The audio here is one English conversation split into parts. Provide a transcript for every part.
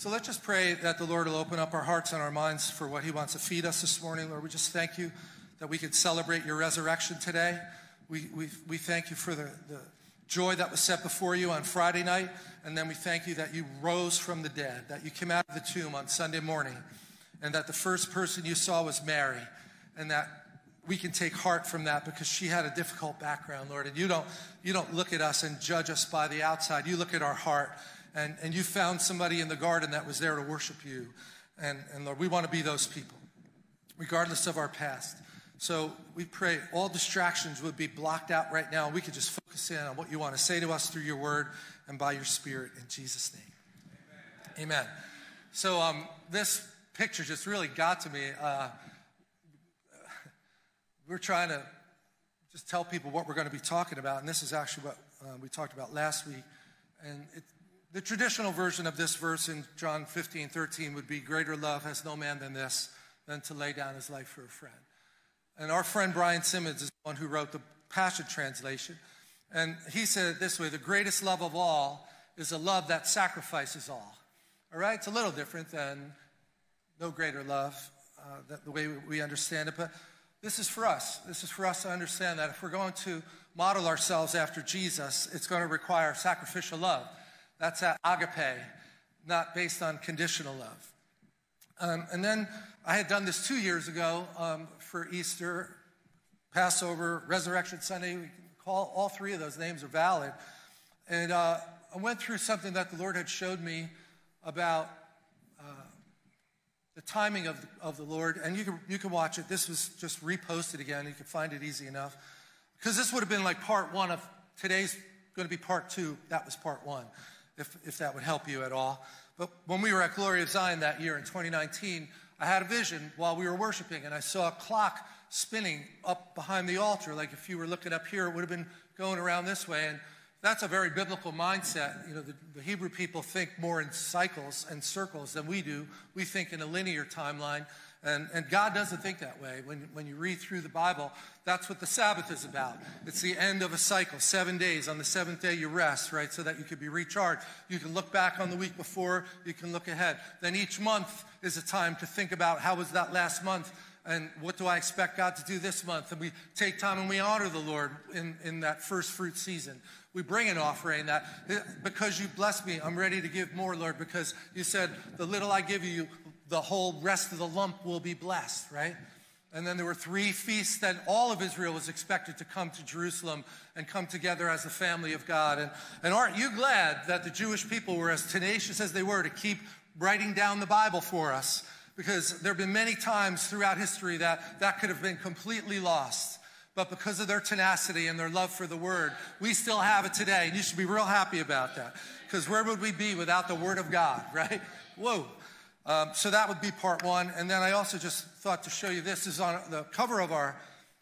So let's just pray that the Lord will open up our hearts and our minds for what he wants to feed us this morning. Lord, we just thank you that we could celebrate your resurrection today. We thank you for the joy that was set before you on Friday night. And then we thank you that you rose from the dead, that you came out of the tomb on Sunday morning, and that the first person you saw was Mary, and that we can take heart from that because she had a difficult background, Lord. And you don't look at us and judge us by the outside. You look at our heart. And you found somebody in the garden that was there to worship you. And Lord, we want to be those people, regardless of our past. So we pray all distractions would be blocked out right now. We could just focus in on what you want to say to us through your word and by your spirit in Jesus' name. Amen. So this picture just really got to me. We're trying to just tell people what we're going to be talking about. And this is actually what we talked about last week. And the traditional version of this verse in John 15:13 would be, greater love has no man than this, than to lay down his life for a friend. And our friend Brian Simmons is the one who wrote the Passion Translation. And he said it this way: the greatest love of all is a love that sacrifices all. All right? It's a little different than no greater love, the way we understand it. But this is for us. This is for us to understand that if we're going to model ourselves after Jesus, it's going to require sacrificial love. That's that agape, not based on conditional love. And then I had done this 2 years ago for Easter, Passover, Resurrection Sunday. We can call all three of those names are valid. And I went through something that the Lord had showed me about the timing of the Lord. And you can watch it. This was just reposted again. You can find it easy enough. Because this would have been like part one of today's going to be part two. That was part one. If that would help you at all. But when we were at Glory of Zion that year in 2019, I had a vision while we were worshiping, and I saw a clock spinning up behind the altar. Like if you were looking up here, it would have been going around this way. And that's a very biblical mindset. You know, the Hebrew people think more in cycles and circles than we do. We think in a linear timeline. And God doesn't think that way. When you read through the Bible, that's what the Sabbath is about. It's the end of a cycle, 7 days. On the seventh day, you rest, right, so that you can be recharged. You can look back on the week before. You can look ahead. Then each month is a time to think about how was that last month and what do I expect God to do this month. And we take time and we honor the Lord in that first fruit season. We bring an offering that, because you blessed me, I'm ready to give more, Lord, because you said, the little I give you, the whole rest of the lump will be blessed, right? And then there were three feasts that all of Israel was expected to come to Jerusalem and come together as the family of God. And aren't you glad that the Jewish people were as tenacious as they were to keep writing down the Bible for us? Because there have been many times throughout history that that could have been completely lost. But because of their tenacity and their love for the Word, we still have it today. And you should be real happy about that. Because where would we be without the Word of God, right? Whoa. So that would be part one. And then I also just thought to show you, this is on the cover of our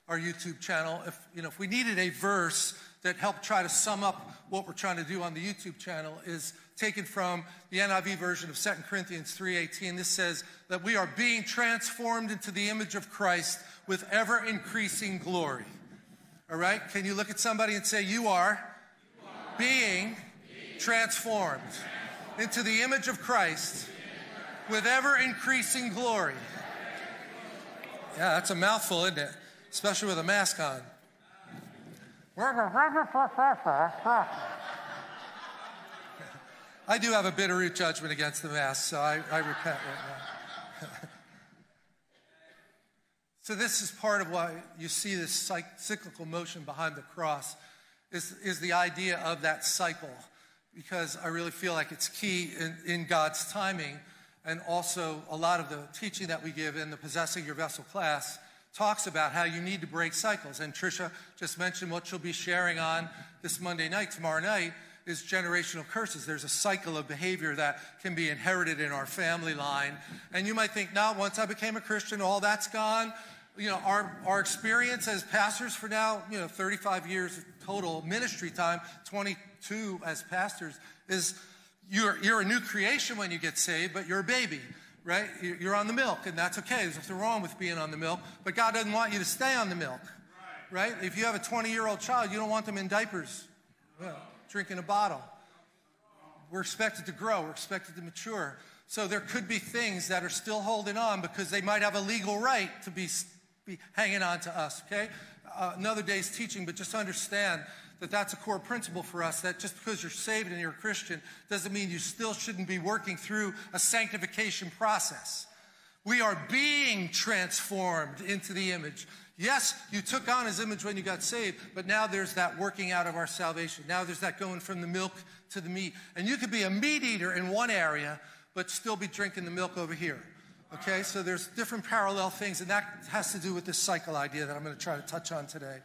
YouTube channel. If we needed a verse that helped try to sum up what we're trying to do on the YouTube channel, is taken from the NIV version of 2 Corinthians 3:18. This says that we are being transformed into the image of Christ with ever-increasing glory. All right? Can you look at somebody and say, you are being transformed into the image of Christ with ever-increasing glory. Yeah, that's a mouthful, isn't it? Especially with a mask on. I do have a bitter root judgment against the mask, so I repent right now. So this is part of why you see this cyclical motion behind the cross, is the idea of that cycle, because I really feel like it's key in God's timing. And also, a lot of the teaching that we give in the Possessing Your Vessel class talks about how you need to break cycles. And Tricia just mentioned what she'll be sharing on this Monday night, tomorrow night, is generational curses. There's a cycle of behavior that can be inherited in our family line. And you might think, now, once I became a Christian, all that's gone. You know, our experience as pastors for now, 35 years total ministry time, 22 as pastors, is... You're a new creation when you get saved, but you're a baby, right? You're on the milk, and that's okay. There's nothing wrong with being on the milk, but God doesn't want you to stay on the milk, right? If you have a 20-year-old child, you don't want them in diapers, drinking a bottle. We're expected to grow. We're expected to mature. So there could be things that are still holding on because they might have a legal right to be hanging on to us, okay? Another day's teaching, but just understand that that's a core principle for us, that just because you're saved and you're a Christian doesn't mean you still shouldn't be working through a sanctification process. We are being transformed into the image. Yes, you took on his image when you got saved, but now there's that working out of our salvation. Now there's that going from the milk to the meat. And you could be a meat eater in one area, but still be drinking the milk over here. Okay, so there's different parallel things, and that has to do with this cycle idea that I'm going to try to touch on today.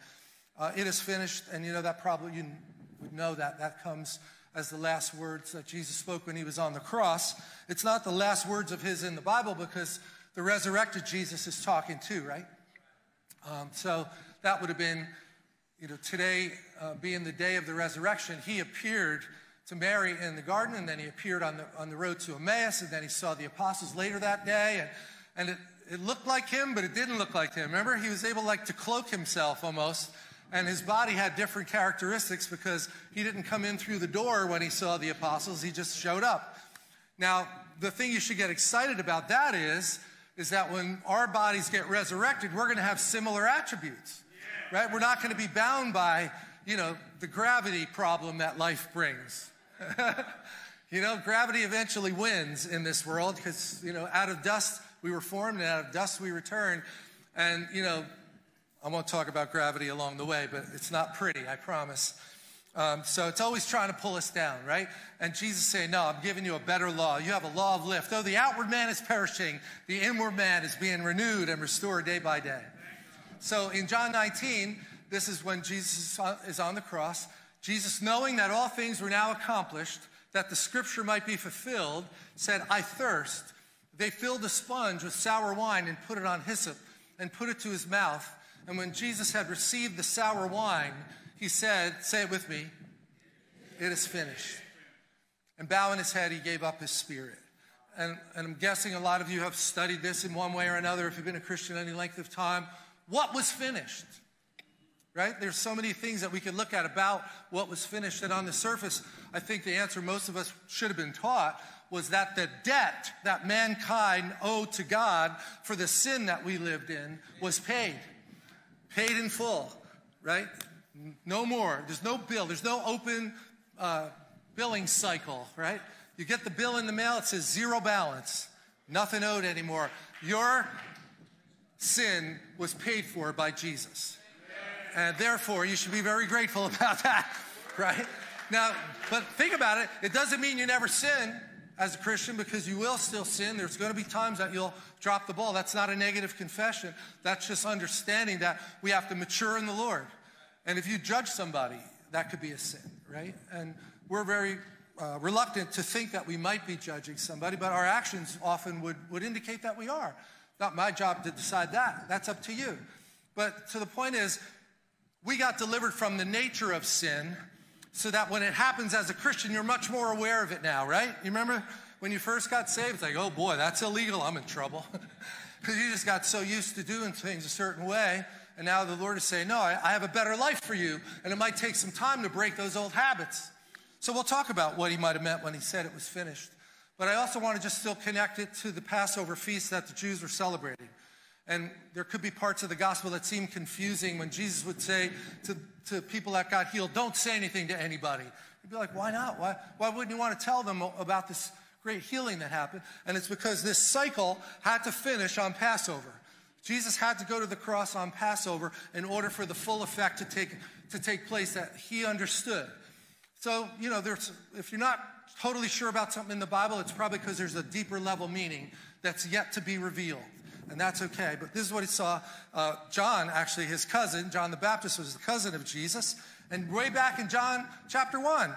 It is finished, and you know that probably you would know that. That comes as the last words that Jesus spoke when he was on the cross. It's not the last words of his in the Bible because the resurrected Jesus is talking too, right? So that would have been, you know, today being the day of the resurrection, he appeared to Mary in the garden, and then he appeared on the road to Emmaus, and then he saw the apostles later that day, and it looked like him, but it didn't look like him. Remember, he was able like to cloak himself almost, and his body had different characteristics because he didn't come in through the door when he saw the apostles. He just showed up. Now, the thing you should get excited about that is that when our bodies get resurrected, we're going to have similar attributes, right? We're not going to be bound by, you know, the gravity problem that life brings. You know, gravity eventually wins in this world because, you know, out of dust we were formed and out of dust we return. And, you know, I won't talk about gravity along the way, but it's not pretty, I promise. So it's always trying to pull us down, right? And Jesus saying, no, I'm giving you a better law. You have a law of lift. Though the outward man is perishing, the inward man is being renewed and restored day by day. So in John 19, this is when Jesus is on the cross. Jesus, knowing that all things were now accomplished, that the scripture might be fulfilled, said, I thirst. They filled a sponge with sour wine and put it on hyssop and put it to his mouth. And when Jesus had received the sour wine, he said, say it with me, it is finished. And bowing his head, he gave up his spirit. And I'm guessing a lot of you have studied this in one way or another if you've been a Christian any length of time. What was finished? Right? There's so many things that we could look at about what was finished. And on the surface, I think the answer most of us should have been taught was that the debt that mankind owed to God for the sin that we lived in was paid. Paid in full, right? No more. There's no bill. There's no open billing cycle, right? You get the bill in the mail, it says zero balance. Nothing owed anymore. Your sin was paid for by Jesus. And therefore, you should be very grateful about that, right? Now, but think about it. It doesn't mean you never sin as a Christian because you will still sin. There's going to be times that you'll drop the ball. That's not a negative confession. That's just understanding that we have to mature in the Lord. And if you judge somebody, that could be a sin, right? And we're very reluctant to think that we might be judging somebody, but our actions often would indicate that we are. Not my job to decide that. That's up to you. But so the point is, we got delivered from the nature of sin so that when it happens as a Christian, you're much more aware of it now, right? You remember when you first got saved, it's like, oh boy, that's illegal, I'm in trouble. Because you just got so used to doing things a certain way, and now the Lord is saying, no, I have a better life for you, and it might take some time to break those old habits. So we'll talk about what he might have meant when he said it was finished. But I also want to just still connect it to the Passover feast that the Jews were celebrating. And there could be parts of the gospel that seem confusing when Jesus would say to people that got healed, don't say anything to anybody. You'd be like, why not? Why wouldn't you want to tell them about this great healing that happened? And it's because this cycle had to finish on Passover. Jesus had to go to the cross on Passover in order for the full effect to take place that he understood. So, you know, if you're not totally sure about something in the Bible, it's probably because there's a deeper level meaning that's yet to be revealed. And that's okay, but this is what he saw. John, actually, his cousin, John the Baptist, was the cousin of Jesus. And way back in John chapter 1,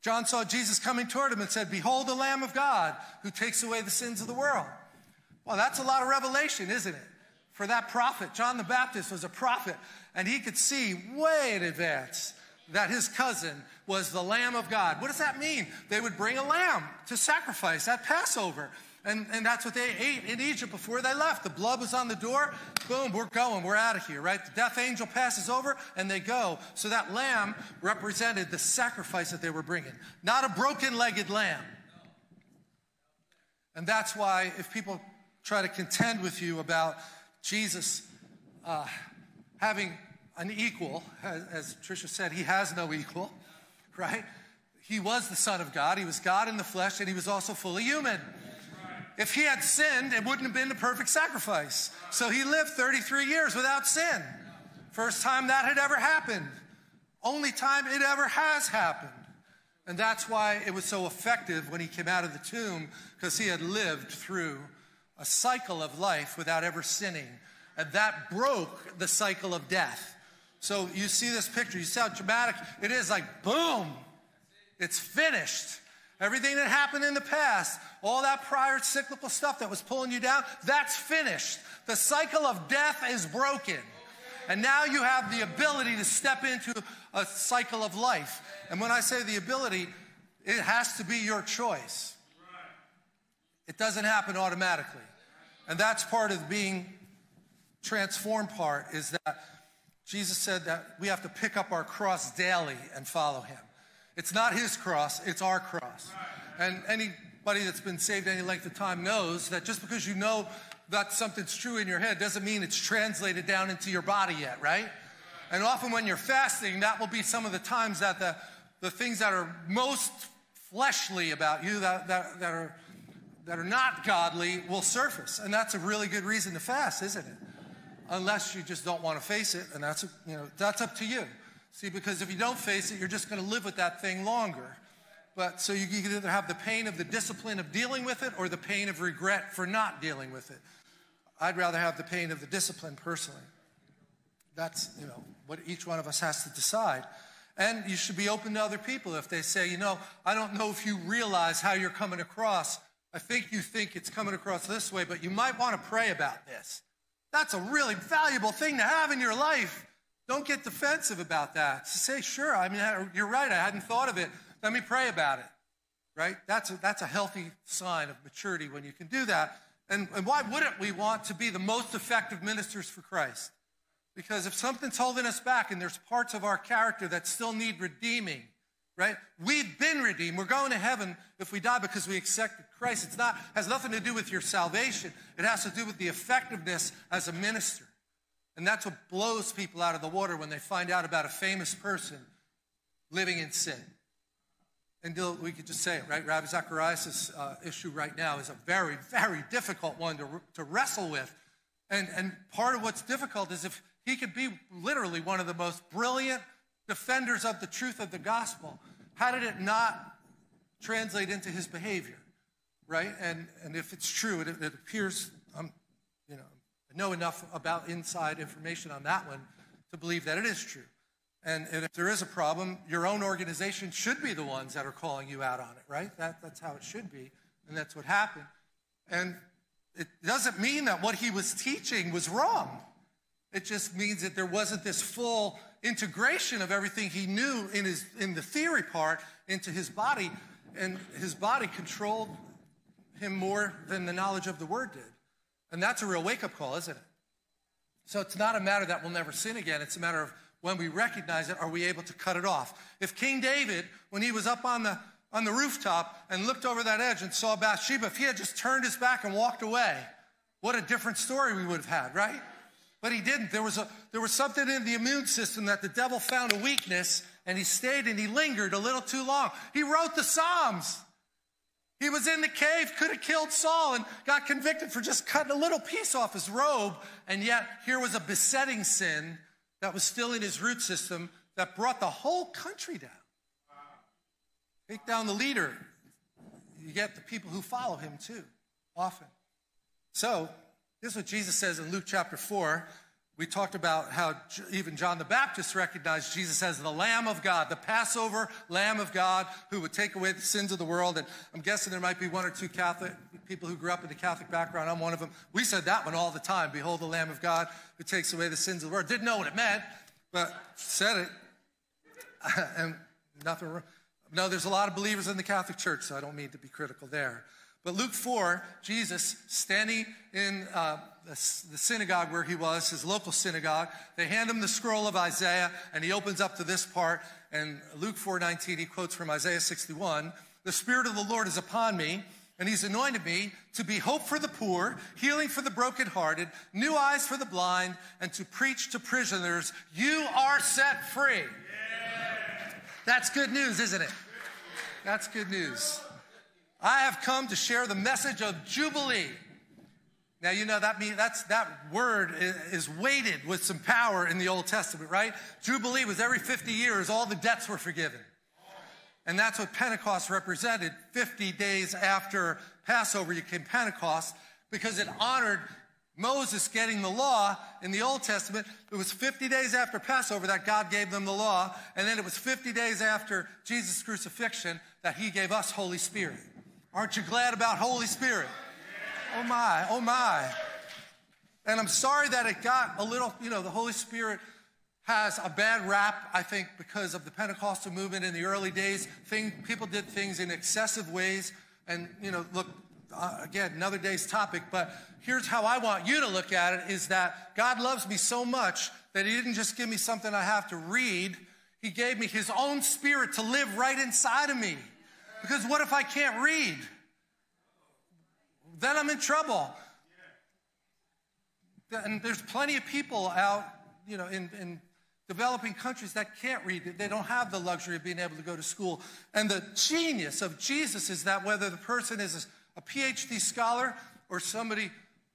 John saw Jesus coming toward him and said, behold the Lamb of God who takes away the sins of the world. Well, that's a lot of revelation, isn't it? For that prophet, John the Baptist was a prophet, and he could see way in advance that his cousin was the Lamb of God. What does that mean? They would bring a lamb to sacrifice at Passover. And that's what they ate in Egypt before they left. The blood was on the door. Boom, we're going. We're out of here, right? The death angel passes over, and they go. So that lamb represented the sacrifice that they were bringing, not a broken-legged lamb. And that's why if people try to contend with you about Jesus having an equal, as Tricia said, he has no equal, right? He was the Son of God. He was God in the flesh, and he was also fully human. If he had sinned, it wouldn't have been the perfect sacrifice. So he lived 33 years without sin. First time that had ever happened. Only time it ever has happened. And that's why it was so effective when he came out of the tomb, because he had lived through a cycle of life without ever sinning. And that broke the cycle of death. So you see this picture. You see how dramatic it is. Like, boom, it's finished. Everything that happened in the past, all that prior cyclical stuff that was pulling you down, that's finished. The cycle of death is broken. And now you have the ability to step into a cycle of life. And when I say the ability, it has to be your choice. It doesn't happen automatically. And that's part of being transformed part, is that Jesus said that we have to pick up our cross daily and follow him. It's not his cross, it's our cross. And anybody that's been saved any length of time knows that just because you know that something's true in your head doesn't mean it's translated down into your body yet, right? And often when you're fasting, that will be some of the times that the things that are most fleshly about you, that are not godly, will surface. And that's a really good reason to fast, isn't it? Unless you just don't want to face it, and that's up to you. See, because if you don't face it, you're just going to live with that thing longer. But so you can either have the pain of the discipline of dealing with it or the pain of regret for not dealing with it. I'd rather have the pain of the discipline personally. That's, you know, what each one of us has to decide. And you should be open to other people if they say, you know, I don't know if you realize how you're coming across. I think you think it's coming across this way, but you might want to pray about this. That's a really valuable thing to have in your life. Don't get defensive about that. Say, sure, I mean, you're right, I hadn't thought of it. Let me pray about it, right? That's a healthy sign of maturity when you can do that. And why wouldn't we want to be the most effective ministers for Christ? Because if something's holding us back and there's parts of our character that still need redeeming, right? We've been redeemed. We're going to heaven if we die because we accepted Christ. It has nothing to do with your salvation. It has to do with the effectiveness as a minister. And that's what blows people out of the water when they find out about a famous person living in sin. And we could just say it, right? Rabbi Zacharias' issue right now is a very, very difficult one to wrestle with. And part of what's difficult is if he could be literally one of the most brilliant defenders of the truth of the gospel, how did it not translate into his behavior, right? And if it's true, it appears, know enough about inside information on that one to believe that it is true. And if there is a problem, your own organization should be the ones that are calling you out on it, right? That's how it should be, and that's what happened. And it doesn't mean that what he was teaching was wrong. It just means that there wasn't this full integration of everything he knew in the theory part into his body, and his body controlled him more than the knowledge of the word did. And that's a real wake-up call, isn't it? So it's not a matter that we'll never sin again. It's a matter of when we recognize it, are we able to cut it off? If King David, when he was up on the rooftop and looked over that edge and saw Bathsheba, if he had just turned his back and walked away, what a different story we would have had, right? But he didn't. There was something in the immune system that the devil found a weakness, and he stayed and he lingered a little too long. He wrote the Psalms. He was in the cave, could have killed Saul, and got convicted for just cutting a little piece off his robe. And yet, here was a besetting sin that was still in his root system that brought the whole country down. Take down the leader. You get the people who follow him, too, often. So, this is what Jesus says in Luke chapter 4. We talked about how even John the Baptist recognized Jesus as the Lamb of God, the Passover Lamb of God who would take away the sins of the world. And I'm guessing there might be one or two Catholic people who grew up in a Catholic background. I'm one of them. We said that one all the time. Behold the Lamb of God who takes away the sins of the world. Didn't know what it meant, but said it. And nothing wrong. No, there's a lot of believers in the Catholic Church, so I don't mean to be critical there. But Luke 4, Jesus standing in the synagogue where he was, his local synagogue, they hand him the scroll of Isaiah, and he opens up to this part. And Luke 4:19, he quotes from Isaiah 61, "The Spirit of the Lord is upon me, and he's anointed me to be hope for the poor, healing for the brokenhearted, new eyes for the blind, and to preach to prisoners, you are set free." Yeah. That's good news, isn't it? That's good news. I have come to share the message of Jubilee. Now, you know, that means that word is weighted with some power in the Old Testament, right? Jubilee was every 50 years, all the debts were forgiven. And that's what Pentecost represented. 50 days after Passover, you came Pentecost, because it honored Moses getting the law in the Old Testament. It was 50 days after Passover that God gave them the law, and then it was 50 days after Jesus' crucifixion that he gave us Holy Spirit. Aren't you glad about Holy Spirit? Oh my, oh my. And I'm sorry that it got a little, you know, the Holy Spirit has a bad rap, I think, because of the Pentecostal movement in the early days. People did things in excessive ways. And, you know, look, again, another day's topic, but here's how I want you to look at it, is that God loves me so much that he didn't just give me something I have to read. He gave me his own Spirit to live right inside of me. Because what if I can't read? Then I'm in trouble. And there's plenty of people out, you know, in developing countries that can't read. They don't have the luxury of being able to go to school. And the genius of Jesus is that whether the person is a PhD scholar or somebody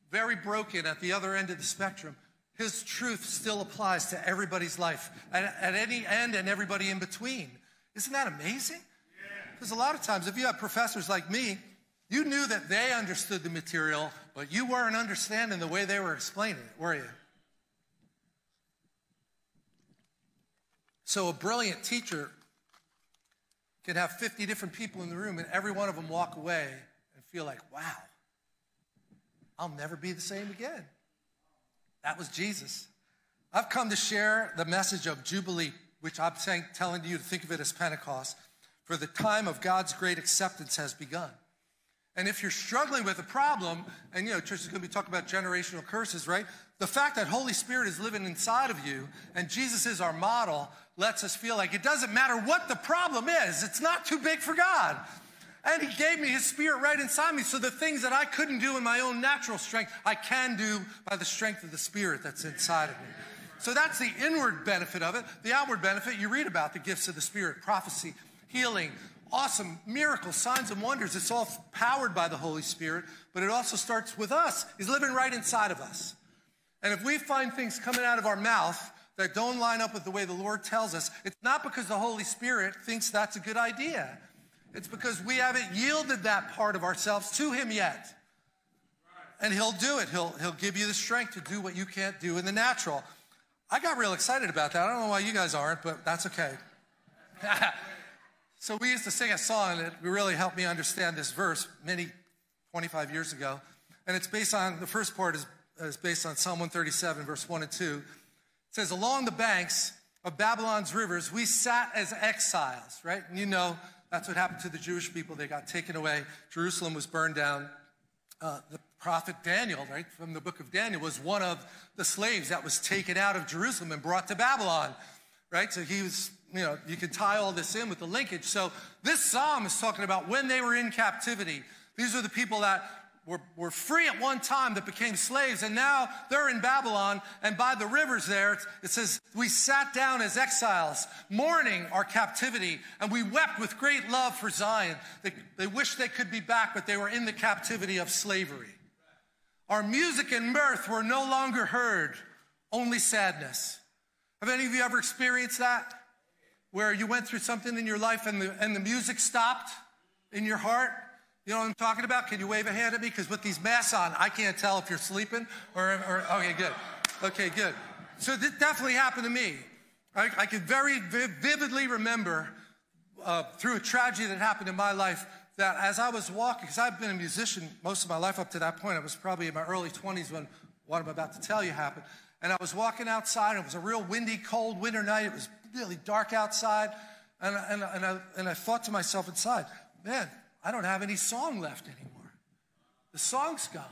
very broken at the other end of the spectrum, his truth still applies to everybody's life, at any end and everybody in between. Isn't that amazing? Because a lot of times, if you have professors like me, you knew that they understood the material, but you weren't understanding the way they were explaining it, were you? So a brilliant teacher can have 50 different people in the room and every one of them walk away and feel like, wow, I'll never be the same again. That was Jesus. I've come to share the message of Jubilee, which I'm telling you to think of it as Pentecost, for the time of God's great acceptance has begun. And if you're struggling with a problem, and, you know, church is going to be talking about generational curses, right? The fact that Holy Spirit is living inside of you and Jesus is our model lets us feel like it doesn't matter what the problem is. It's not too big for God. And he gave me his Spirit right inside me, so the things that I couldn't do in my own natural strength, I can do by the strength of the Spirit that's inside of me. So that's the inward benefit of it. The outward benefit, you read about the gifts of the Spirit, prophecy, healing, awesome miracles, signs and wonders. It's all powered by the Holy Spirit, but it also starts with us. He's living right inside of us. And if we find things coming out of our mouth that don't line up with the way the Lord tells us, it's not because the Holy Spirit thinks that's a good idea. It's because we haven't yielded that part of ourselves to him yet. And he'll do it. He'll give you the strength to do what you can't do in the natural. I got real excited about that. I don't know why you guys aren't, but that's okay. So we used to sing a song that really helped me understand this verse 25 years ago. And it's based on, the first part is based on Psalm 137, verse 1 and 2. It says, along the banks of Babylon's rivers, we sat as exiles, right? And you know, that's what happened to the Jewish people. They got taken away. Jerusalem was burned down. The prophet Daniel, right, from the book of Daniel, was one of the slaves that was taken out of Jerusalem and brought to Babylon, right? So he was... You know, you can tie all this in with the linkage. So this psalm is talking about when they were in captivity. These are the people that were free at one time that became slaves, and now they're in Babylon, and by the rivers there, it says, we sat down as exiles, mourning our captivity, and we wept with great love for Zion. They wished they could be back, but they were in the captivity of slavery. Our music and mirth were no longer heard, only sadness. Have any of you ever experienced that? Where you went through something in your life and the music stopped in your heart? You know what I'm talking about? Can you wave a hand at me? Because with these masks on, I can't tell if you're sleeping or okay, good. Okay, good. So this definitely happened to me. I can very vividly remember through a tragedy that happened in my life that as I was walking, because I've been a musician most of my life up to that point. I was probably in my early 20s when what I'm about to tell you happened. And I was walking outside, and it was a real windy, cold winter night. It was really dark outside, and I thought to myself inside, man, I don't have any song left anymore. the song's gone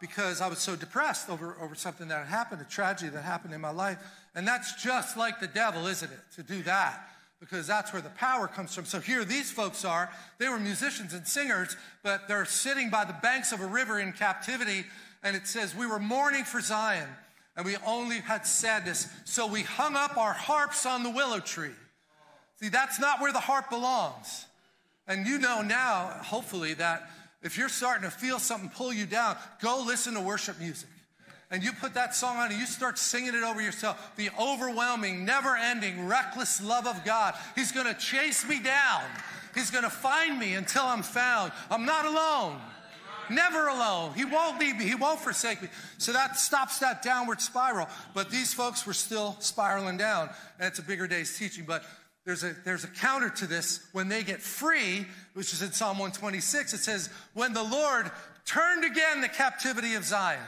because I was so depressed over something that happened, a tragedy that happened in my life. And that's just like the devil, isn't it, to do that? Because that's where the power comes from. So here these folks are. They were musicians and singers, but they're sitting by the banks of a river in captivity. And it says, we were mourning for Zion, and we only had sadness. So we hung up our harps on the willow tree. See, that's not where the harp belongs. And you know now, hopefully, that if you're starting to feel something pull you down, go listen to worship music. And you put that song on and you start singing it over yourself. The overwhelming, never-ending, reckless love of God. He's going to chase me down. He's going to find me until I'm found. I'm not alone. Never alone. He won't leave me. He won't forsake me. So that stops that downward spiral. But these folks were still spiraling down. And it's a bigger day's teaching. But there's a counter to this. When they get free, which is in Psalm 126, it says, when the Lord turned again the captivity of Zion.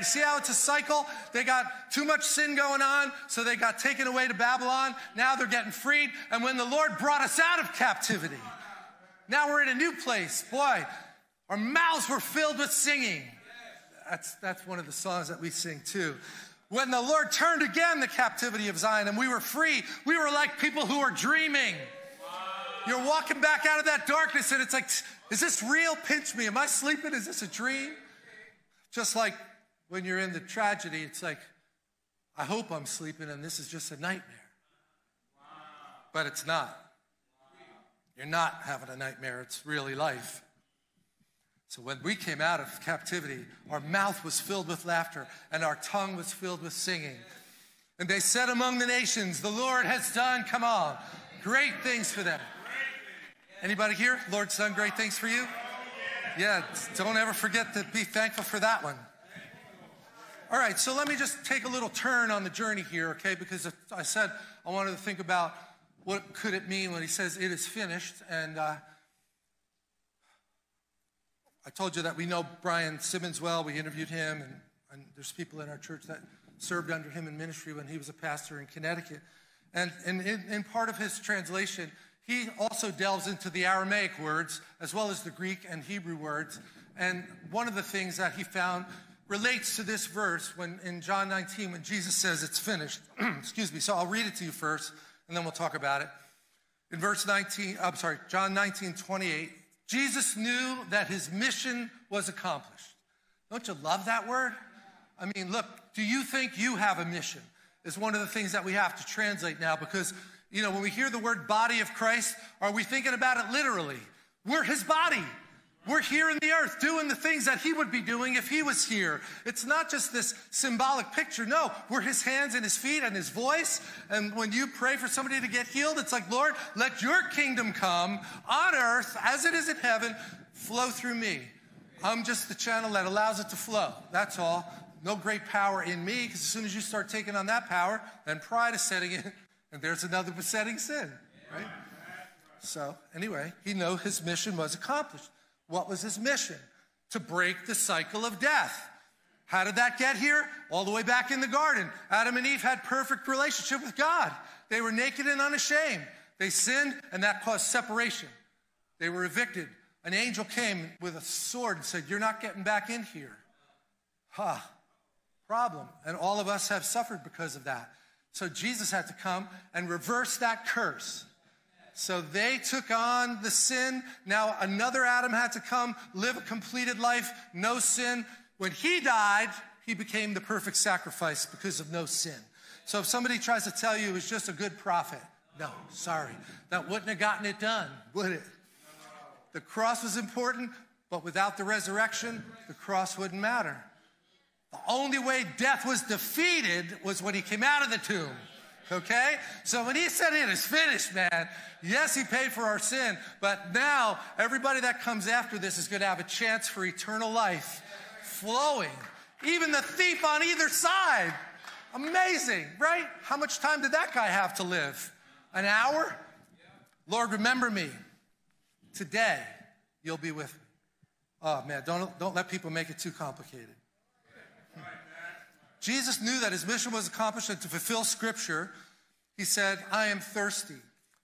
You see how it's a cycle? They got too much sin going on, so they got taken away to Babylon. Now they're getting freed. And when the Lord brought us out of captivity, now we're in a new place. Boy, our mouths were filled with singing. That's one of the songs that we sing too. When the Lord turned again the captivity of Zion and we were free, we were like people who are dreaming. You're walking back out of that darkness and it's like, is this real? Pinch me. Am I sleeping? Is this a dream? Just like when you're in the tragedy, it's like, I hope I'm sleeping and this is just a nightmare. But it's not. You're not having a nightmare. It's really life. So when we came out of captivity, our mouth was filled with laughter and our tongue was filled with singing. And they said among the nations, the Lord has done, come on, great things for them. Anybody here? Lord's done great things for you? Yeah, don't ever forget to be thankful for that one. All right, so let me just take a little turn on the journey here, okay? Because I said I wanted to think about what could it mean when he says it is finished. And I told you that we know Brian Simmons well. We interviewed him, and there's people in our church that served under him in ministry when he was a pastor in Connecticut. And in part of his translation, he also delves into the Aramaic words as well as the Greek and Hebrew words. And one of the things that he found relates to this verse when in John 19 when Jesus says it's finished. Excuse me. So I'll read it to you first, and then we'll talk about it. In verse 19, I'm sorry, John 19:28. Jesus knew that his mission was accomplished. Don't you love that word? I mean, look, do you think you have a mission? Is one of the things that we have to translate now because, you know, when we hear the word body of Christ, are we thinking about it literally? We're his body. We're here in the earth doing the things that he would be doing if he was here. It's not just this symbolic picture. No, we're his hands and his feet and his voice. And when you pray for somebody to get healed, it's like, Lord, let your kingdom come on earth as it is in heaven, flow through me. I'm just the channel that allows it to flow. That's all. No great power in me, because as soon as you start taking on that power, then pride is setting in, and there's another besetting sin, right? So anyway, he knew his mission was accomplished. What was his mission? To break the cycle of death. How did that get here? All the way back in the garden. Adam and Eve had perfect relationship with God. They were naked and unashamed. They sinned, and that caused separation. They were evicted. An angel came with a sword and said, you're not getting back in here. Ha, problem. And all of us have suffered because of that. So Jesus had to come and reverse that curse. So they took on the sin. Now another Adam had to come, live a completed life, no sin. When he died, he became the perfect sacrifice because of no sin. So if somebody tries to tell you it was just a good prophet, no, sorry. That wouldn't have gotten it done, would it? The cross was important, but without the resurrection, the cross wouldn't matter. The only way death was defeated was when he came out of the tomb. Okay? So when he said it is finished, man, yes, he paid for our sin, but now everybody that comes after this is going to have a chance for eternal life flowing. Even the thief on either side. Amazing, right? How much time did that guy have to live? An hour? Lord, remember me. Today, you'll be with me. Oh, man, don't let people make it too complicated. Jesus knew that his mission was accomplished, and to fulfill Scripture, he said, I am thirsty.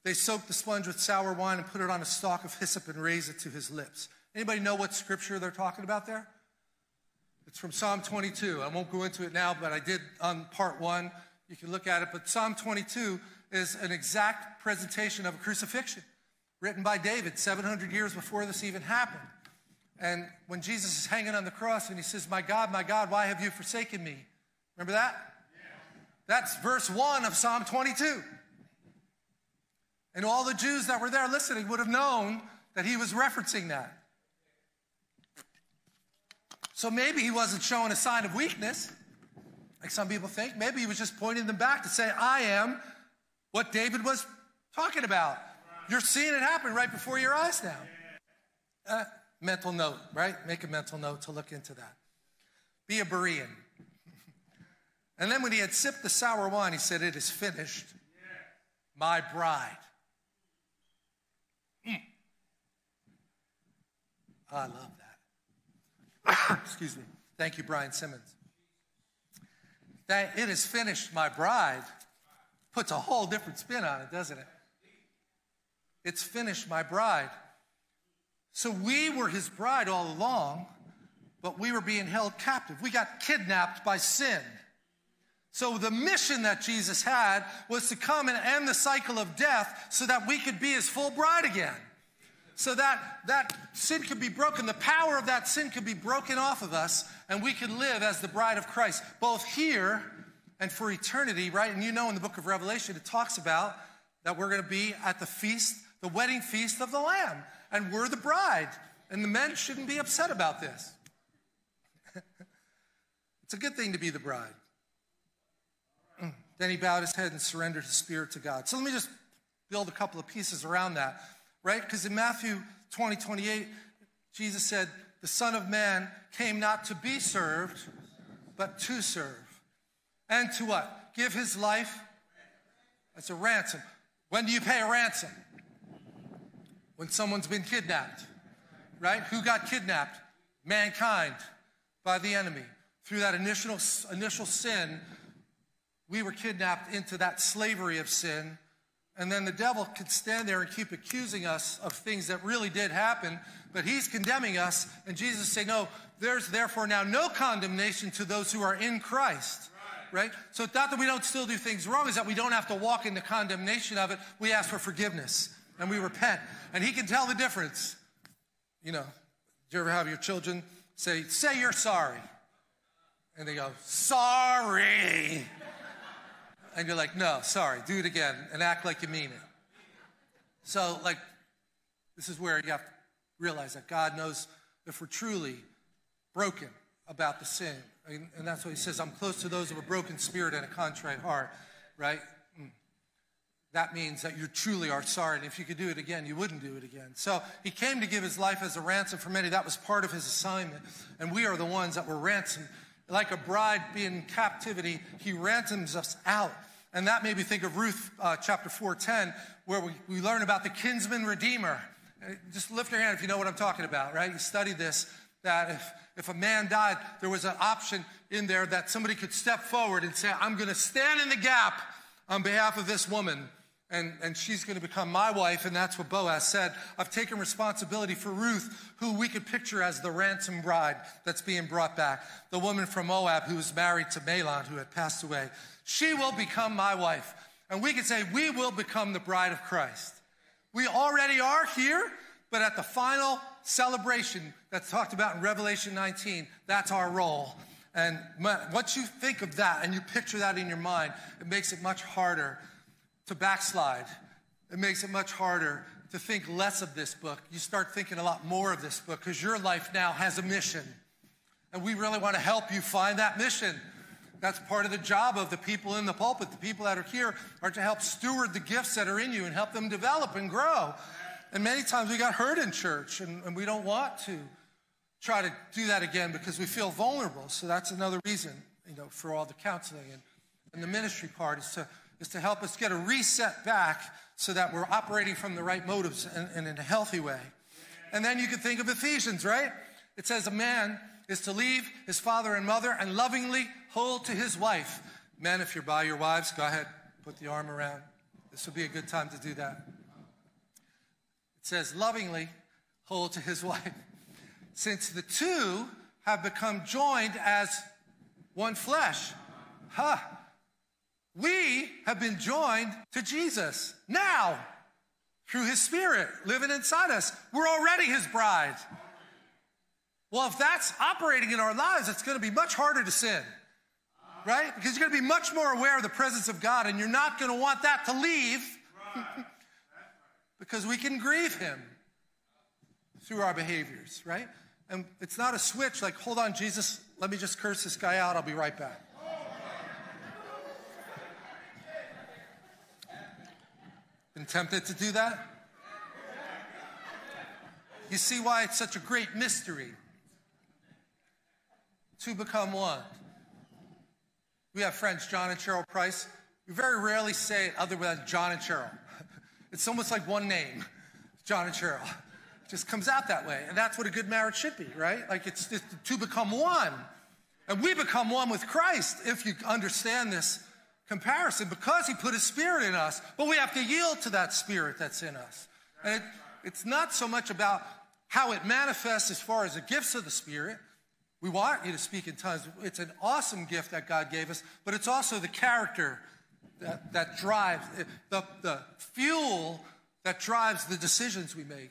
They soaked the sponge with sour wine and put it on a stalk of hyssop and raised it to his lips. Anybody know what scripture they're talking about there? It's from Psalm 22. I won't go into it now, but I did on part one. You can look at it. But Psalm 22 is an exact presentation of a crucifixion written by David 700 years before this even happened. And when Jesus is hanging on the cross and he says, my God, why have you forsaken me? Remember that? Yeah. That's verse 1 of Psalm 22. And all the Jews that were there listening would have known that he was referencing that. So maybe he wasn't showing a sign of weakness, like some people think. Maybe he was just pointing them back to say, I am what David was talking about. You're seeing it happen right before your eyes now. Mental note, right? Make a mental note to look into that. Be a Berean. And then when he had sipped the sour wine, he said, it is finished, my bride. I love that. Excuse me. Thank you, Brian Simmons. That it is finished, my bride, puts a whole different spin on it, doesn't it? It's finished, my bride. So we were his bride all along, but we were being held captive. We got kidnapped by sin. So the mission that Jesus had was to come and end the cycle of death so that we could be his full bride again. So that sin could be broken. The power of that sin could be broken off of us, and we could live as the bride of Christ, both here and for eternity, right? And you know in the book of Revelation, it talks about that we're going to be at the feast, the wedding feast of the Lamb. And we're the bride. And the men shouldn't be upset about this. It's a good thing to be the bride. Then he bowed his head and surrendered his spirit to God. So let me just build a couple of pieces around that, right? Because in Matthew 20:28, Jesus said, the Son of Man came not to be served, but to serve. And to what? Give his life as a ransom. When do you pay a ransom? When someone's been kidnapped, right? Who got kidnapped? Mankind by the enemy. Through that initial sin, we were kidnapped into that slavery of sin. And then the devil could stand there and keep accusing us of things that really did happen, but he's condemning us. And Jesus said, no, there's therefore now no condemnation to those who are in Christ, right? So it's not that we don't still do things wrong, it's that we don't have to walk in the condemnation of it. We ask for forgiveness. And we repent. And he can tell the difference. You know, do you ever have your children say you're sorry? And they go, sorry. And you're like, no, sorry, do it again and act like you mean it. So, like, this is where you have to realize that God knows if we're truly broken about the sin. And that's why he says, I'm close to those of a broken spirit and a contrite heart, right? That means that you truly are sorry. And if you could do it again, you wouldn't do it again. So he came to give his life as a ransom for many. That was part of his assignment. And we are the ones that were ransomed. Like a bride being in captivity, he ransoms us out. And that made me think of Ruth chapter 4:10, where we learn about the kinsman redeemer. Just lift your hand if you know what I'm talking about, right? You studied this, that if a man died, there was an option in there that somebody could step forward and say, I'm going to stand in the gap on behalf of this woman. And she's going to become my wife, and that's what Boaz said. I've taken responsibility for Ruth, who we could picture as the ransom bride that's being brought back. The woman from Moab who was married to Mahlon, who had passed away. She will become my wife. And we could say we will become the bride of Christ. We already are here, but at the final celebration that's talked about in Revelation 19, that's our role. And once you think of that and you picture that in your mind, it makes it much harder to backslide. It makes it much harder to think less of this book. You start thinking a lot more of this book because your life now has a mission. And we really want to help you find that mission. That's part of the job of the people in the pulpit. The people that are here are to help steward the gifts that are in you and help them develop and grow. And many times we got hurt in church and we don't want to try to do that again because we feel vulnerable. So that's another reason, you know, for all the counseling and the ministry part is to help us get a reset back so that we're operating from the right motives and in a healthy way. And then you can think of Ephesians, right? It says a man is to leave his father and mother and lovingly hold to his wife. Men, if you're by your wives, go ahead, put the arm around. This would be a good time to do that. It says lovingly hold to his wife. since the two have become joined as one flesh. We have been joined to Jesus now through his Spirit living inside us. We're already his bride. Well, if that's operating in our lives, it's going to be much harder to sin, right? Because you're going to be much more aware of the presence of God, and you're not going to want that to leave because we can grieve him through our behaviors, right? And it's not a switch like, hold on, Jesus, let me just curse this guy out. I'll be right back. Been tempted to do that? You see why it's such a great mystery. Two become one. We have friends, John and Cheryl Price. We very rarely say it other than John and Cheryl. It's almost like one name, John and Cheryl. It just comes out that way. And that's what a good marriage should be, right? Like it's the two become one. And we become one with Christ if you understand this comparison, because he put his Spirit in us. But we have to yield to that Spirit that's in us. And it's not so much about how it manifests as far as the gifts of the Spirit. We want you to speak in tongues. It's an awesome gift that God gave us, but it's also the character that drives, the fuel that drives the decisions we make.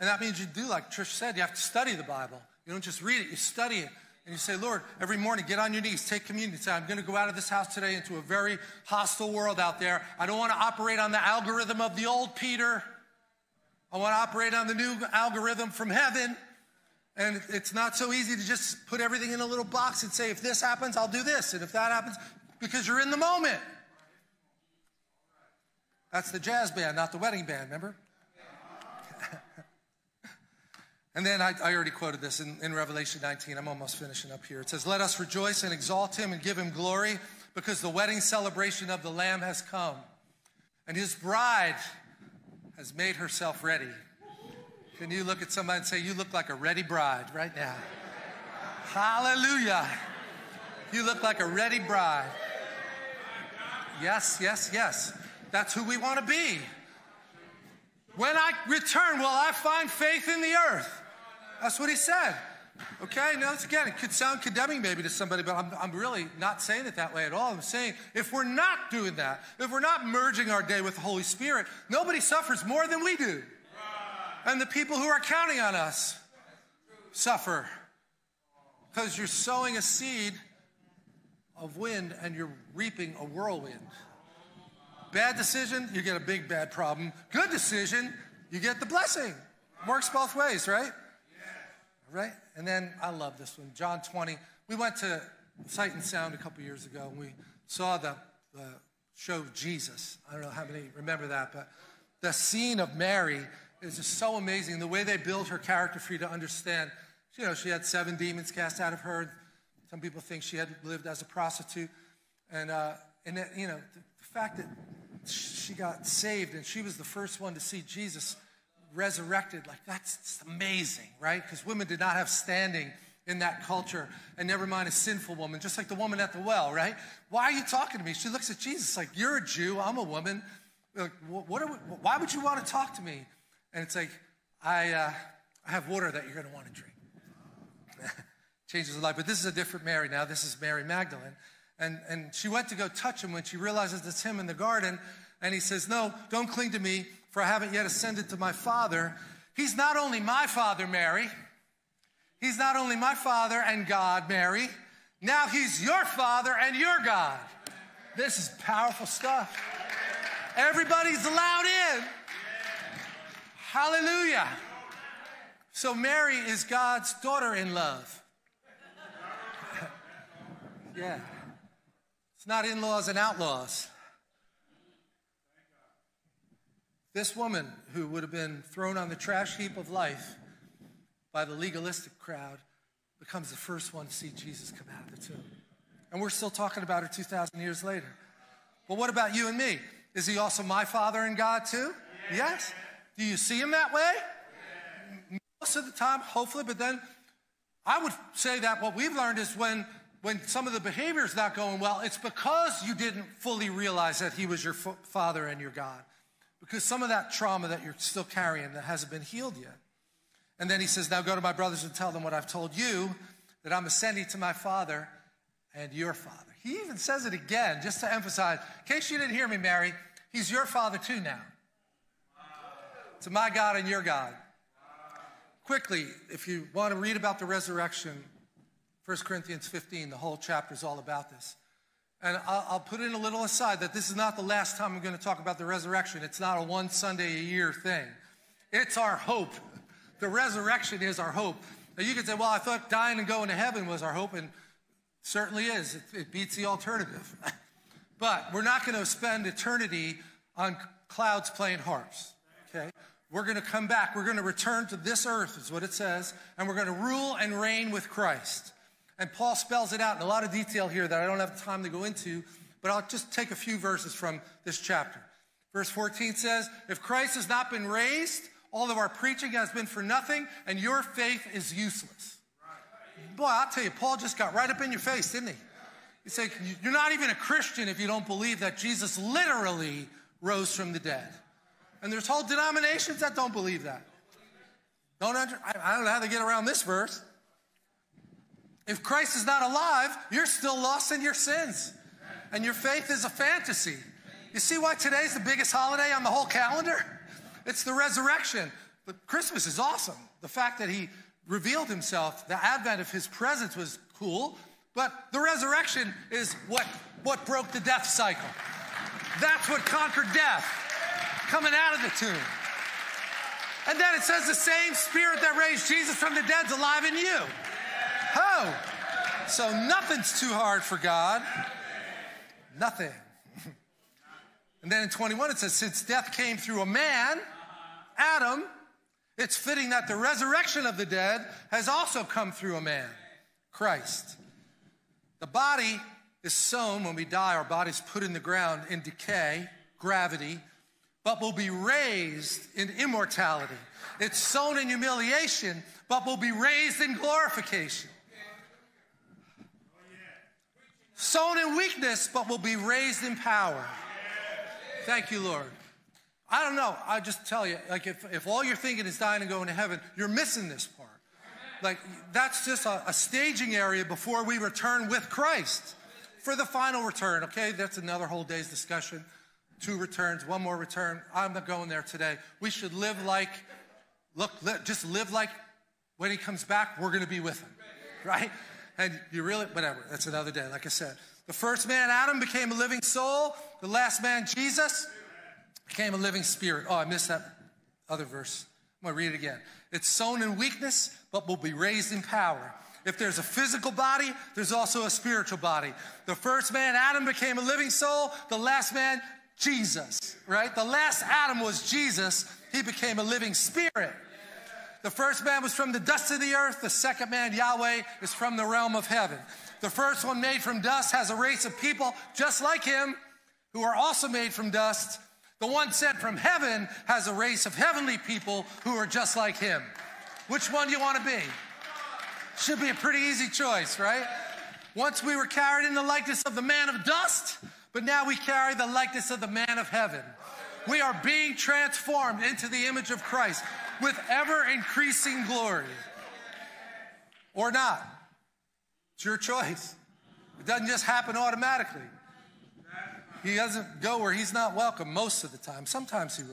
And that means you do, like Trish said, you have to study the Bible. You don't just read it, you study it. And you say, Lord, every morning, get on your knees, take communion. Say, I'm going to go out of this house today into a very hostile world out there. I don't want to operate on the algorithm of the old Peter. I want to operate on the new algorithm from heaven. And it's not so easy to just put everything in a little box and say, if this happens, I'll do this. And if that happens, because you're in the moment. That's the jazz band, not the wedding band, remember? And then I already quoted this in Revelation 19. I'm almost finishing up here. It says, let us rejoice and exalt him and give him glory, because the wedding celebration of the Lamb has come. And his bride has made herself ready. Can you look at somebody and say, you look like a ready bride right now? Hallelujah. You look like a ready bride. Yes, yes, yes. That's who we want to be. When I return, will I find faith in the earth? That's what he said. Okay, now again, it could sound condemning maybe to somebody, but I'm really not saying it that way at all. I'm saying if we're not doing that, if we're not merging our day with the Holy Spirit, nobody suffers more than we do. And the people who are counting on us suffer, because you're sowing a seed of wind and you're reaping a whirlwind. Bad decision, you get a big bad problem. Good decision, you get the blessing. Works both ways, right? Right? And then I love this one, John 20. We went to Sight and Sound a couple years ago, and we saw the show Jesus. I don't know how many remember that, but the scene of Mary is just so amazing. The way they build her character for you to understand. You know, she had 7 demons cast out of her. Some people think she had lived as a prostitute. And that, you know, the fact that she got saved and she was the first one to see Jesus resurrected, like that's amazing, right? Because women did not have standing in that culture, and never mind a sinful woman, just like the woman at the well, right? Why are you talking to me? She looks at Jesus like, you're a Jew, I'm a woman. Like, why would you want to talk to me? And it's like, I have water that you're going to want to drink. Changes her life. But this is a different Mary now. This is Mary Magdalene. And she went to go touch him when she realizes it's him in the garden. And he says, no, don't cling to me, for I haven't yet ascended to my Father. He's not only my Father, Mary. He's not only my Father and God, Mary. Now he's your Father and your God. This is powerful stuff. Everybody's allowed in. Hallelujah. So Mary is God's daughter in love. Yeah. It's not in-laws and outlaws. This woman who would have been thrown on the trash heap of life by the legalistic crowd becomes the first one to see Jesus come out of the tomb. And we're still talking about her 2,000 years later. But what about you and me? Is he also my Father and God too? Yes. Do you see him that way? Yeah. Most of the time, hopefully, but then I would say that what we've learned is when some of the behavior's not going well, it's because you didn't fully realize that he was your Father and your God. Because some of that trauma that you're still carrying that hasn't been healed yet. And then he says, now go to my brothers and tell them what I've told you, that I'm ascending to my Father and your Father. He even says it again, just to emphasize, in case you didn't hear me, Mary, he's your Father too now. To my God and your God. Quickly, if you want to read about the resurrection, 1 Corinthians 15, the whole chapter is all about this. And I'll put in a little aside that this is not the last time I'm going to talk about the resurrection. It's not a one Sunday a year thing. It's our hope. The resurrection is our hope. Now you could say, well, I thought dying and going to heaven was our hope, and it certainly is. It beats the alternative. But we're not going to spend eternity on clouds playing harps, okay? We're going to come back. We're going to return to this earth, is what it says, and we're going to rule and reign with Christ. And Paul spells it out in a lot of detail here that I don't have time to go into, but I'll just take a few verses from this chapter. Verse 14 says, if Christ has not been raised, all of our preaching has been for nothing, and your faith is useless. Boy, I'll tell you, Paul just got right up in your face, didn't he? He's saying, you're not even a Christian if you don't believe that Jesus literally rose from the dead. And there's whole denominations that don't believe that. I don't know how they get around this verse. If Christ is not alive, you're still lost in your sins. And your faith is a fantasy. You see why today's the biggest holiday on the whole calendar? It's the resurrection. But Christmas is awesome. The fact that he revealed himself, the advent of his presence was cool. But the resurrection is what broke the death cycle. That's what conquered death, coming out of the tomb. And then it says the same spirit that raised Jesus from the dead is alive in you. Oh, so nothing's too hard for God. Nothing. And then in 21 it says, since death came through a man, Adam, it's fitting that the resurrection of the dead has also come through a man, Christ. The body is sown when we die. Our body's put in the ground in decay, gravity, but will be raised in immortality. It's sown in humiliation, but will be raised in glorification. Sown in weakness, but will be raised in power. Thank you, Lord. I don't know. I just tell you, like, if all you're thinking is dying and going to heaven, you're missing this part. Like, that's just a staging area before we return with Christ for the final return, okay? That's another whole day's discussion. Two returns, one more return. I'm not going there today. We should live like, just live like when he comes back, we're going to be with him, right? And you really, whatever, that's another day, like I said. The first man, Adam, became a living soul. The last man, Jesus, became a living spirit. Oh, I missed that other verse. I'm going to read it again. It's sown in weakness, but will be raised in power. If there's a physical body, there's also a spiritual body. The first man, Adam, became a living soul. The last man, Jesus, right? The last Adam was Jesus. He became a living spirit. The first man was from the dust of the earth. The second man, Yahweh, is from the realm of heaven. The first one made from dust has a race of people just like him who are also made from dust. The one sent from heaven has a race of heavenly people who are just like him. Which one do you want to be? Should be a pretty easy choice, right? Once we were carried in the likeness of the man of dust, but now we carry the likeness of the man of heaven. We are being transformed into the image of Christ with ever-increasing glory. Or not. It's your choice. It doesn't just happen automatically. He doesn't go where he's not welcome most of the time. Sometimes he will.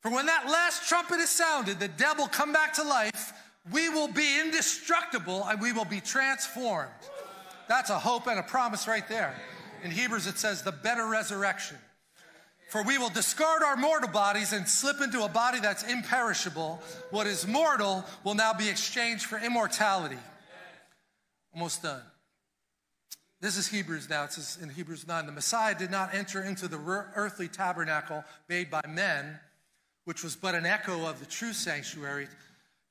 For when that last trumpet is sounded, the dead will come back to life. We will be indestructible and we will be transformed. That's a hope and a promise right there. In Hebrews it says, the better resurrection. For we will discard our mortal bodies and slip into a body that's imperishable. What is mortal will now be exchanged for immortality. Almost done. This is Hebrews now. It says in Hebrews 9, the Messiah did not enter into the earthly tabernacle made by men, which was but an echo of the true sanctuary,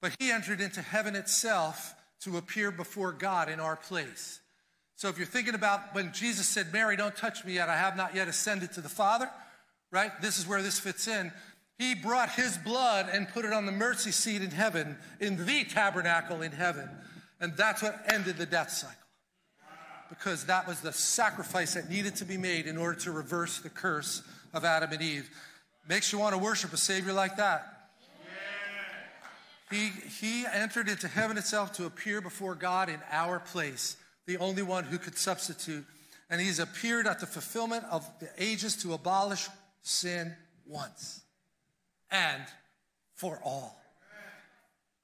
but he entered into heaven itself to appear before God in our place. So if you're thinking about when Jesus said, Mary, don't touch me yet, I have not yet ascended to the Father, right? This is where this fits in. He brought his blood and put it on the mercy seat in heaven, in the tabernacle in heaven. And that's what ended the death cycle. Because that was the sacrifice that needed to be made in order to reverse the curse of Adam and Eve. Makes you want to worship a Savior like that. He entered into heaven itself to appear before God in our place, the only one who could substitute. And he's appeared at the fulfillment of the ages to abolish sin once and for all.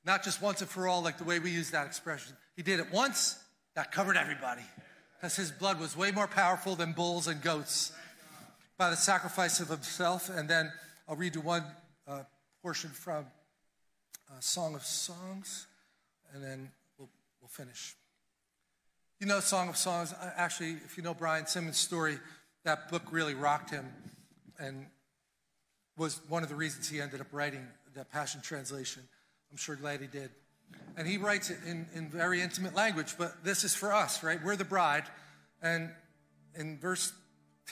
Not just once and for all, like the way we use that expression. He did it once, that covered everybody. Because his blood was way more powerful than bulls and goats. By the sacrifice of himself. And then I'll read you one portion from Song of Songs, and then we'll finish. You know Song of Songs. Actually, if you know Brian Simmons' story, that book really rocked him and was one of the reasons he ended up writing the Passion Translation. I'm sure glad he did. And he writes it in very intimate language, but this is for us, right? We're the bride. And in verse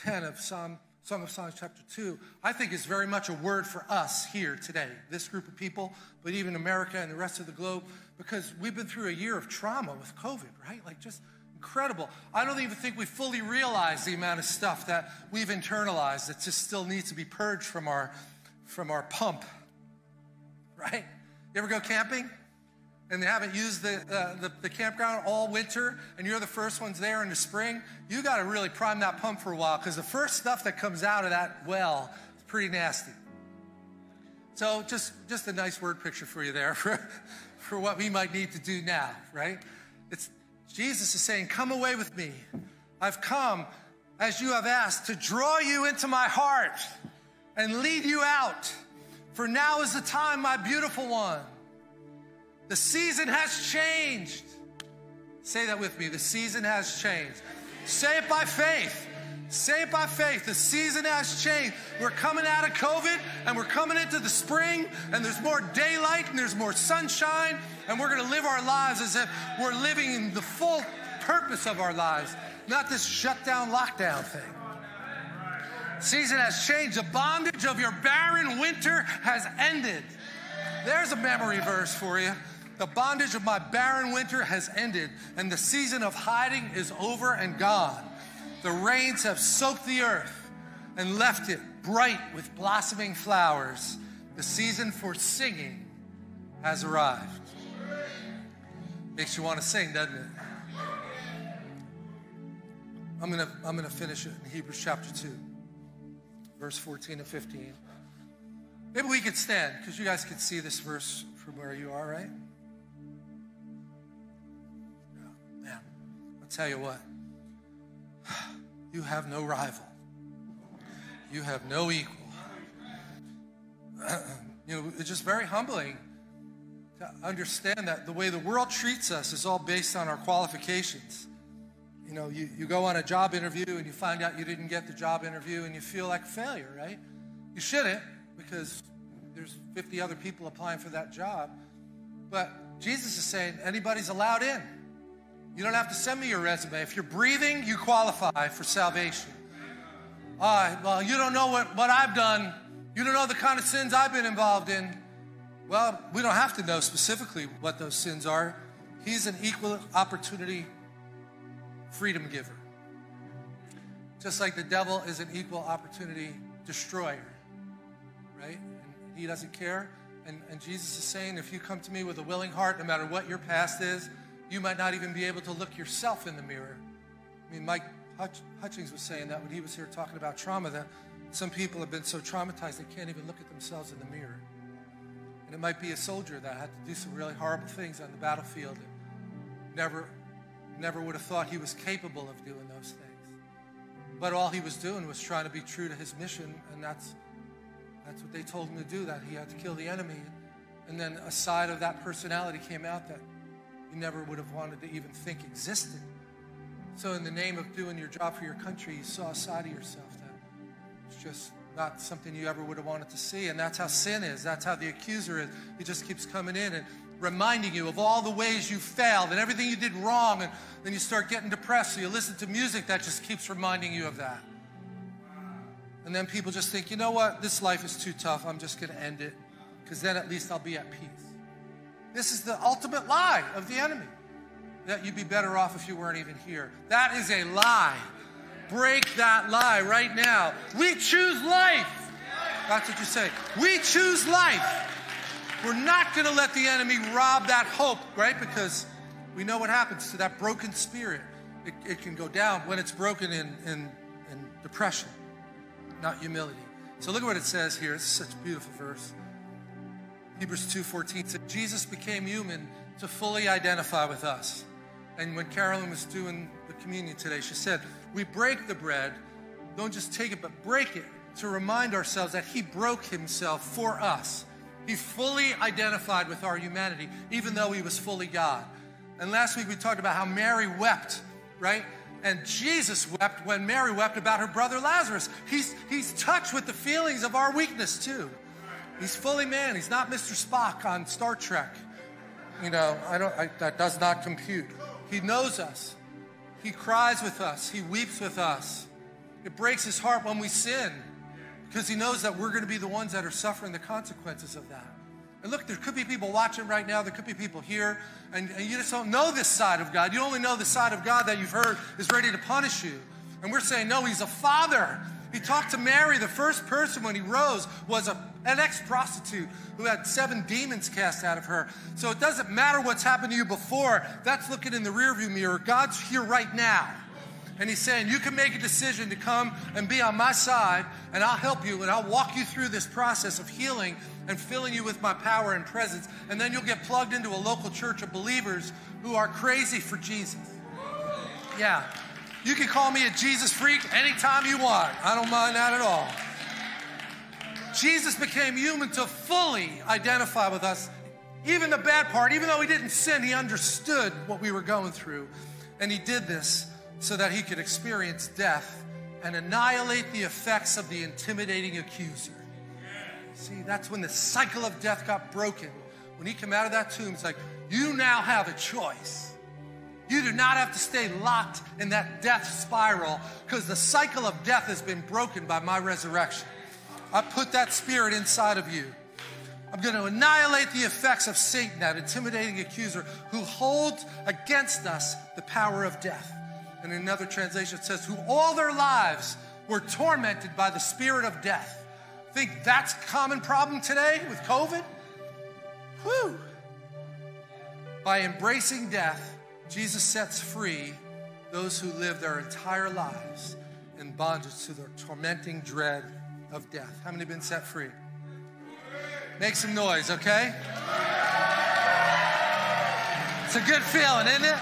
10 of Song of Songs chapter 2, I think is very much a word for us here today, this group of people, but even America and the rest of the globe, because we've been through a year of trauma with COVID, right? Like just incredible. I don't even think we fully realize the amount of stuff that we've internalized that just still needs to be purged from our pump, right? You ever go camping? And they haven't used the campground all winter, and you're the first ones there in the spring, you gotta really prime that pump for a while, because the first stuff that comes out of that well is pretty nasty. So just a nice word picture for you there for what we might need to do now, right? It's Jesus is saying, come away with me. I've come, as you have asked, to draw you into my heart and lead you out. For now is the time, my beautiful one. The season has changed. Say that with me. The season has changed. Say it by faith. Say it by faith. The season has changed. We're coming out of COVID, and we're coming into the spring, and there's more daylight, and there's more sunshine, and we're going to live our lives as if we're living in the full purpose of our lives, not this shutdown, lockdown thing. The season has changed. The bondage of your barren winter has ended. There's a memory verse for you. The bondage of my barren winter has ended, and the season of hiding is over and gone. The rains have soaked the earth and left it bright with blossoming flowers. The season for singing has arrived. Makes you want to sing, doesn't it? I'm gonna finish it in Hebrews chapter 2, verse 14 and 15. Maybe we could stand, because you guys can see this verse from where you are, right? Man, I'll tell you what. You have no rival. You have no equal. You know, it's just very humbling to understand that the way the world treats us is all based on our qualifications. You know, you go on a job interview and you find out you didn't get the job interview and you feel like a failure, right? You shouldn't, because there's 50 other people applying for that job. But Jesus is saying anybody's allowed in. You don't have to send me your resume. If you're breathing, you qualify for salvation. Well, you don't know what I've done. You don't know the kind of sins I've been involved in. Well, we don't have to know specifically what those sins are. He's an equal opportunity freedom giver. Just like the devil is an equal opportunity destroyer. Right? And he doesn't care. And Jesus is saying, if you come to me with a willing heart, no matter what your past is, you might not even be able to look yourself in the mirror. I mean, Mike Hutchings was saying that when he was here talking about trauma, that some people have been so traumatized they can't even look at themselves in the mirror. And it might be a soldier that had to do some really horrible things on the battlefield and never would have thought he was capable of doing those things. But all he was doing was trying to be true to his mission, and that's what they told him to do, that he had to kill the enemy. And then a side of that personality came out that he never would have wanted to even think existed. So in the name of doing your job for your country, you saw a side of yourself that was just not something you ever would have wanted to see. And that's how sin is. That's how the accuser is. He just keeps coming in and reminding you of all the ways you failed and everything you did wrong. And then you start getting depressed, so you listen to music that just keeps reminding you of that. And then people just think, you know what, this life is too tough. I'm just going to end it, because then at least I'll be at peace. This is the ultimate lie of the enemy, that you'd be better off if you weren't even here. That is a lie. Break that lie right now. We choose life. That's what you say. We choose life. We're not going to let the enemy rob that hope, right? Because we know what happens to that broken spirit. It can go down when it's broken in depression, not humility. So look at what it says here. It's such a beautiful verse. Hebrews 2:14 says, Jesus became human to fully identify with us. And when Carolyn was doing the communion today, she said, we break the bread, don't just take it, but break it to remind ourselves that he broke himself for us. He fully identified with our humanity, even though he was fully God. And last week we talked about how Mary wept, right? And Jesus wept when Mary wept about her brother Lazarus. He's touched with the feelings of our weakness too. He's fully man. He's not Mr. Spock on Star Trek. You know, that does not compute. He knows us. He cries with us. He weeps with us. It breaks his heart when we sin because he knows that we're going to be the ones that are suffering the consequences of that. And look, there could be people watching right now. There could be people here, and you just don't know this side of God. You only know the side of God that you've heard is ready to punish you. And we're saying, no, he's a father. He talked to Mary. The first person when he rose was an ex-prostitute who had 7 demons cast out of her. So it doesn't matter what's happened to you before. That's looking in the rearview mirror. God's here right now. And he's saying, you can make a decision to come and be on my side, and I'll help you, and I'll walk you through this process of healing and filling you with my power and presence. And then you'll get plugged into a local church of believers who are crazy for Jesus. Yeah. You can call me a Jesus freak anytime you want. I don't mind that at all. Jesus became human to fully identify with us. Even the bad part, even though he didn't sin, he understood what we were going through. And he did this so that he could experience death and annihilate the effects of the intimidating accuser. See, that's when the cycle of death got broken. When he came out of that tomb, it's like, you now have a choice. You do not have to stay locked in that death spiral because the cycle of death has been broken by my resurrection. I put that spirit inside of you. I'm going to annihilate the effects of Satan, that intimidating accuser who holds against us the power of death. And in another translation, it says, who all their lives were tormented by the spirit of death. Think that's a common problem today with COVID? Whew. By embracing death, Jesus sets free those who live their entire lives in bondage to their tormenting dread of death. How many have been set free? Make some noise, okay? It's a good feeling, isn't it?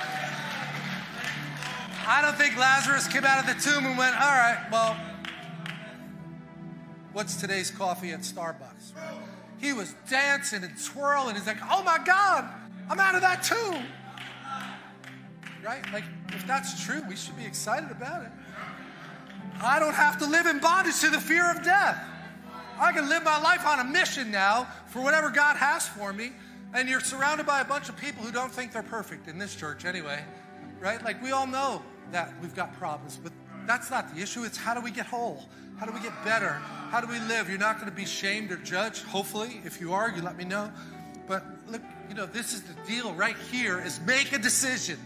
I don't think Lazarus came out of the tomb and went, all right, well, what's today's coffee at Starbucks? Right? He was dancing and twirling. He's like, oh, my God, I'm out of that tomb. Right? Like, if that's true, we should be excited about it. I don't have to live in bondage to the fear of death. I can live my life on a mission now for whatever God has for me. And you're surrounded by a bunch of people who don't think they're perfect in this church anyway. Right? Like, we all know that we've got problems, but that's not the issue. It's how do we get whole? How do we get better? How do we live? You're not going to be shamed or judged, hopefully. If you are, you let me know. But look, you know, this is the deal right here is make a decision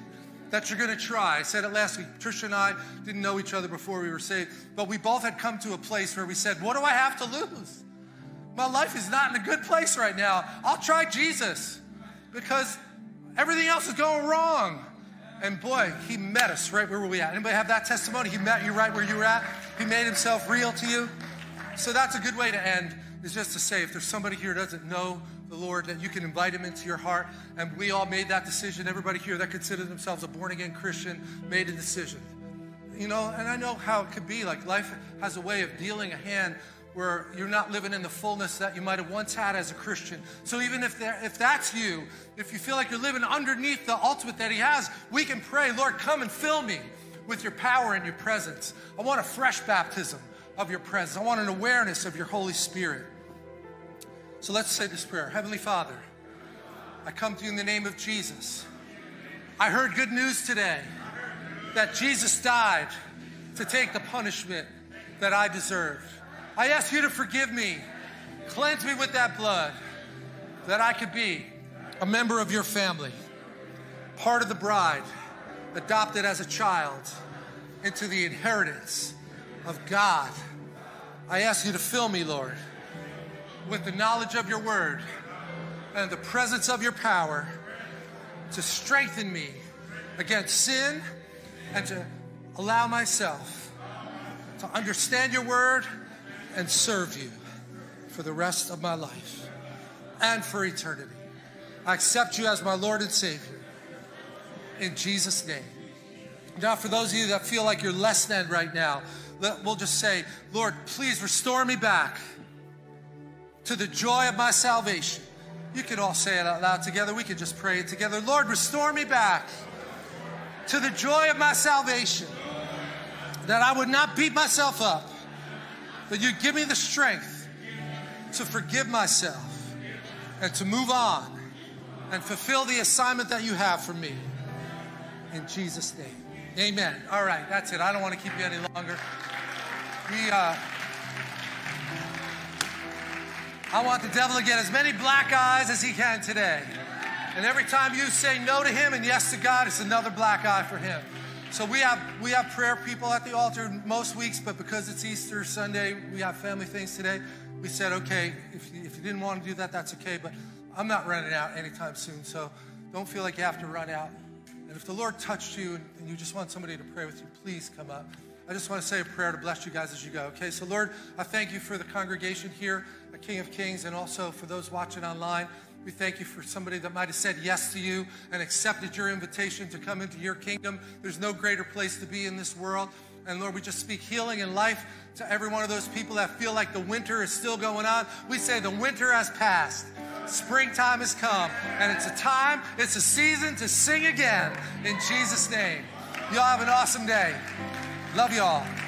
that you're going to try. I said it last week. Tricia and I didn't know each other before we were saved, but we both had come to a place where we said, what do I have to lose? My life is not in a good place right now. I'll try Jesus because everything else is going wrong. And boy, he met us right where we were at. Anybody have that testimony? He met you right where you were at. He made himself real to you. So that's a good way to end, is just to say, if there's somebody here who doesn't know the Lord, that you can invite him into your heart. And we all made that decision. Everybody here that considers themselves a born-again Christian made a decision. You know, and I know how it could be. Like, life has a way of dealing a hand where you're not living in the fullness that you might have once had as a Christian. So even if that's you, if you feel like you're living underneath the ultimate that he has, we can pray, Lord, come and fill me with your power and your presence. I want a fresh baptism of your presence. I want an awareness of your Holy Spirit. So let's say this prayer. Heavenly Father, I come to you in the name of Jesus. I heard good news today that Jesus died to take the punishment that I deserved. I ask you to forgive me, cleanse me with that blood, that I could be a member of your family, part of the bride, adopted as a child into the inheritance of God. I ask you to fill me, Lord, with the knowledge of your word, and the presence of your power to strengthen me against sin and to allow myself to understand your word and serve you for the rest of my life and for eternity. I accept you as my Lord and Savior in Jesus' name. Now, for those of you that feel like you're less than right now, we'll just say, Lord, please restore me back to the joy of my salvation. You can all say it out loud together. We can just pray it together. Lord, restore me back to the joy of my salvation, that I would not beat myself up, but you give me the strength to forgive myself and to move on and fulfill the assignment that you have for me. In Jesus' name, amen. All right, that's it. I don't want to keep you any longer. I want the devil to get as many black eyes as he can today. And every time you say no to him and yes to God, it's another black eye for him. So we have prayer people at the altar most weeks, but because it's Easter Sunday, we have family things today. We said, okay, if you didn't want to do that, that's okay, but I'm not running out anytime soon, so don't feel like you have to run out. And if the Lord touched you and you just want somebody to pray with you, please come up. I just want to say a prayer to bless you guys as you go, okay? So, Lord, I thank you for the congregation here at King of Kings, and also for those watching online. We thank you for somebody that might have said yes to you and accepted your invitation to come into your kingdom. There's no greater place to be in this world. And, Lord, we just speak healing and life to every one of those people that feel like the winter is still going on. We say the winter has passed. Springtime has come, and it's a time, it's a season to sing again in Jesus' name. Y'all have an awesome day. Love y'all.